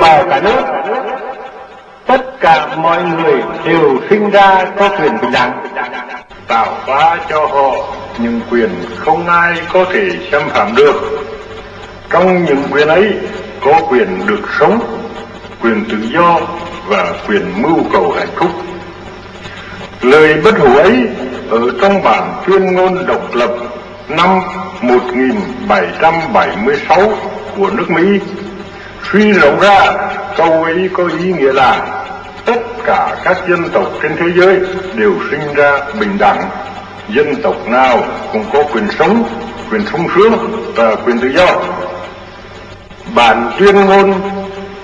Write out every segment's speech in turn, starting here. màu cả nước. Tất cả mọi người đều sinh ra có quyền bình đẳng, tạo hóa cho họ những quyền không ai có thể xâm phạm được. Trong những quyền ấy có quyền được sống, quyền tự do và quyền mưu cầu hạnh phúc. Lời bất hủ ấy ở trong bản tuyên ngôn độc lập năm 1776 của nước Mỹ. Suy rộng ra, câu ấy có ý nghĩa là tất cả các dân tộc trên thế giới đều sinh ra bình đẳng. Dân tộc nào cũng có quyền sống sướng và quyền tự do. Bản tuyên ngôn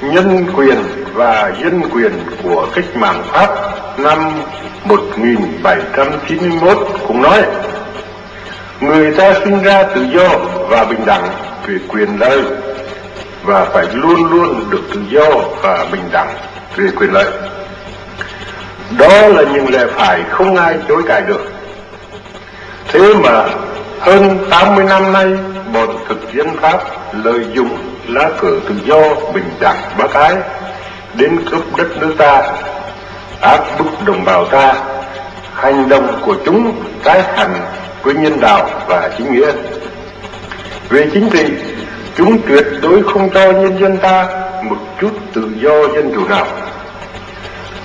nhân quyền và dân quyền của cách mạng Pháp năm 1791 cũng nói: người ta sinh ra tự do và bình đẳng về quyền lợi và phải luôn luôn được tự do và bình đẳng về quyền lợi. Đó là những lẽ phải không ai chối cãi được. Thế mà hơn 80 năm nay, bọn thực dân Pháp lợi dụng lá cờ tự do bình đẳng bác ái đến cướp đất nước ta, áp bức đồng bào ta. Hành động của chúng trái hẳn với nhân đạo và chính nghĩa. Về chính trị, chúng tuyệt đối không cho nhân dân ta một chút tự do dân chủ nào.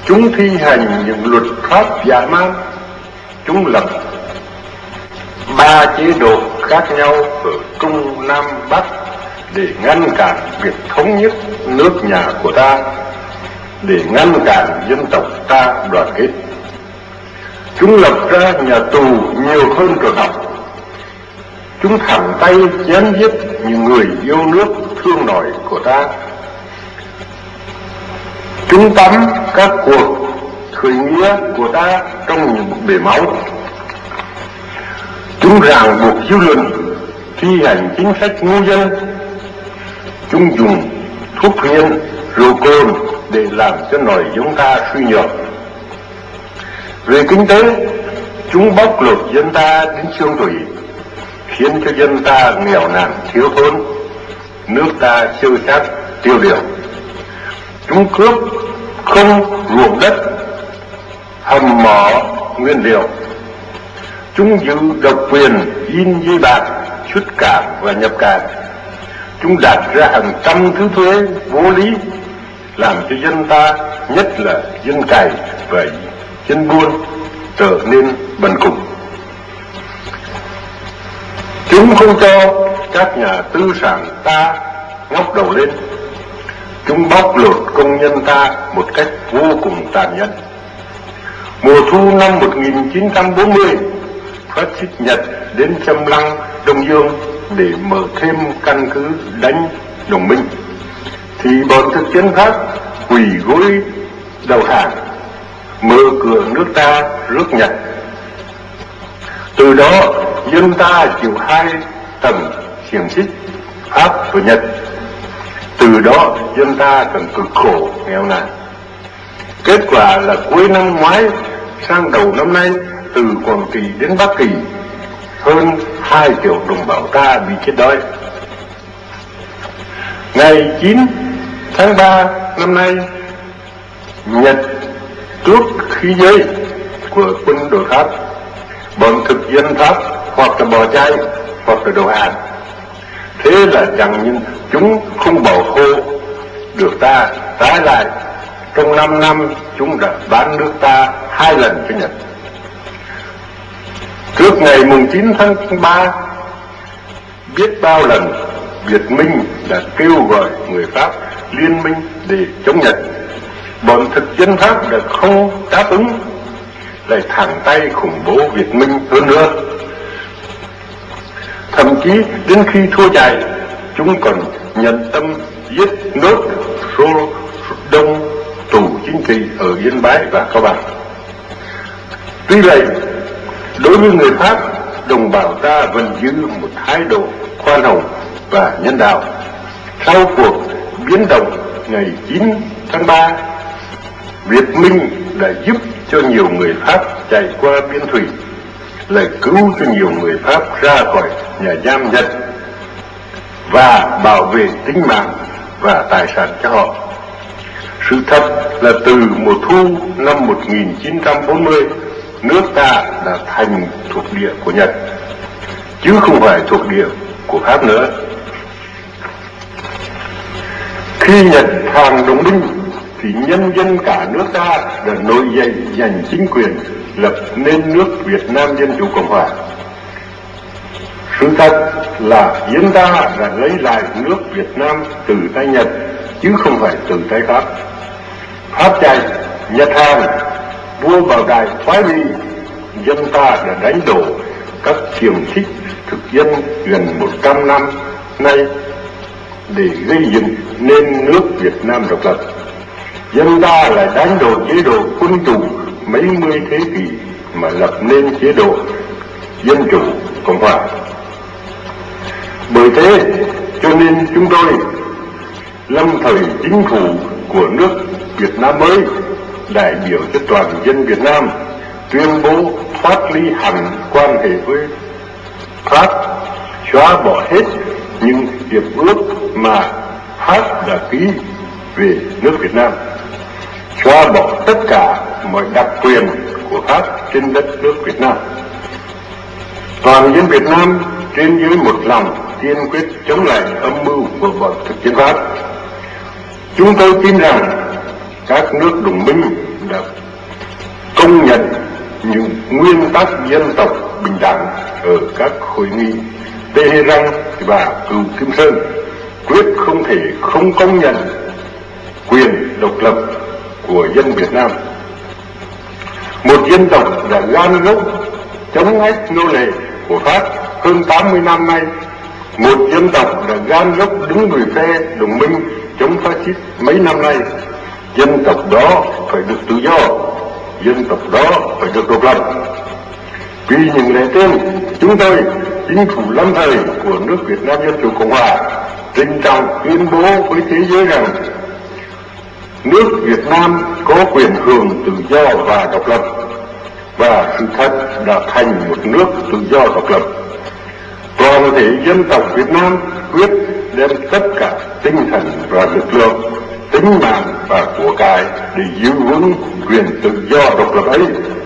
Chúng thi hành những luật pháp dã man. Chúng lập 3 chế độ khác nhau ở Trung Nam Bắc để ngăn cản việc thống nhất nước nhà của ta, để ngăn cản dân tộc ta đoàn kết. Chúng lập ra nhà tù nhiều hơn trường học. Chúng thẳng tay chém giết những người yêu nước thương nòi của ta. Chúng tắm các cuộc khởi nghĩa của ta trong những bể máu. Chúng ràng buộc dư luận, thi hành chính sách ngu dân. Chúng dùng thuốc phiện, rượu cồn để làm cho nòi chúng ta suy nhược. Về kinh tế, chúng bóc lột dân ta đến xương tủy, khiến cho dân ta nghèo nàn thiếu thốn, nước ta siêu sát tiêu điều. Chúng cướp không ruộng đất, hầm mỏ nguyên liệu. Chúng giữ độc quyền in giấy bạc xuất cảng và nhập cảng. Chúng đặt ra hàng trăm thứ thuế vô lý, làm cho dân ta, nhất là dân cày và dân buôn, trở nên bần cùng. Chúng không cho các nhà tư sản ta ngóc đầu lên. Chúng bóc lột công nhân ta một cách vô cùng tàn nhẫn. Mùa thu năm 1940, phát xít Nhật đến xâm lăng Đông Dương để mở thêm căn cứ đánh đồng minh, thì bọn thực dân Pháp quỳ gối đầu hàng, mở cửa nước ta rước Nhật. Từ đó dân ta chịu hai tầng xiềng xích Pháp và Nhật. Từ đó dân ta càng cực khổ nghèo nàn. Kết quả là cuối năm ngoái sang đầu năm nay, từ Quảng Trị đến Bắc Kỳ, hơn 2 triệu đồng bào ta bị chết đói. Ngày 9 tháng 3 năm nay, Nhật cướp khí giới của quân đội Pháp. Bọn thực dân Pháp hoặc là bỏ chạy hoặc là đầu hàng. Thế là chẳng những chúng không bảo hộ được ta, trái lại trong 5 năm chúng đã bán nước ta 2 lần cho Nhật. Trước ngày mùng 9 tháng 3, biết bao lần Việt Minh đã kêu gọi người Pháp liên minh để chống Nhật. Bọn thực dân Pháp đã không đáp ứng, lại thẳng tay khủng bố Việt Minh hơn nữa. Thậm chí đến khi thua chạy, chúng còn nhận tâm giết nốt số đông tù chính trị ở Yên Bái và Cao Bằng. Tuy vậy, đối với người Pháp, đồng bào ta vẫn giữ một thái độ khoan hồng và nhân đạo. Sau cuộc biến động ngày 9 tháng 3, Việt Minh đã giúp cho nhiều người Pháp chạy qua biên thủy, lại cứu cho nhiều người Pháp ra khỏi nhà giam Nhật và bảo vệ tính mạng và tài sản cho họ. Sự thật là từ mùa thu năm 1940, nước ta đã thành thuộc địa của Nhật, chứ không phải thuộc địa của Pháp nữa. Khi Nhật hàng đồng minh thì nhân dân cả nước ta đã nổi dậy giành chính quyền, lập nên nước Việt Nam Dân Chủ Cộng Hòa. Sự thật là dân ta đã lấy lại nước Việt Nam từ tay Nhật, chứ không phải từ tay Pháp. Pháp chạy, Nhật hàng, vua Bảo Đại thoái vị, dân ta đã đánh đổ các triều thích thực dân gần 100 năm nay để gây dựng nên nước Việt Nam độc lập. Dân ta lại đánh đổ chế độ quân chủ mấy mươi thế kỷ mà lập nên chế độ Dân Chủ Cộng Hòa. Bởi thế cho nên chúng tôi lâm thời chính phủ của nước Việt Nam mới, đại biểu cho toàn dân Việt Nam, tuyên bố thoát ly hẳn quan hệ với Pháp, xóa bỏ hết những hiệp ước mà Pháp đã ký về nước Việt Nam, xóa bỏ tất cả mọi đặc quyền của Pháp trên đất nước Việt Nam. Toàn dân Việt Nam trên dưới một lòng kiên quyết chống lại âm mưu của bọn thực dân Pháp. Chúng tôi tin rằng các nước đồng minh đã công nhận những nguyên tắc dân tộc bình đẳng ở các hội nghị Tehran và Cửu Kim Sơn, quyết không thể không công nhận quyền độc lập của dân Việt Nam. Một dân tộc đã gan gốc chống ách nô lệ của Pháp hơn 80 năm nay, một dân tộc đã gan gốc đứng về phe đồng minh chống phát xít mấy năm nay, dân tộc đó phải được tự do, dân tộc đó phải được độc lập. Vì những lẽ trên, chúng tôi, chính phủ lâm thời của nước Việt Nam Dân Chủ Cộng Hòa, trịnh trọng tuyên bố với thế giới rằng nước Việt Nam có quyền hưởng tự do và độc lập, và sự thật đã thành một nước tự do độc lập. Toàn thể dân tộc Việt Nam quyết đem tất cả tinh thần và lực lượng, tính mạng và của cải để giữ vững quyền tự do độc lập ấy.